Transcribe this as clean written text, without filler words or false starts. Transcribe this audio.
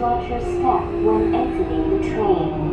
Watch your step when exiting the train.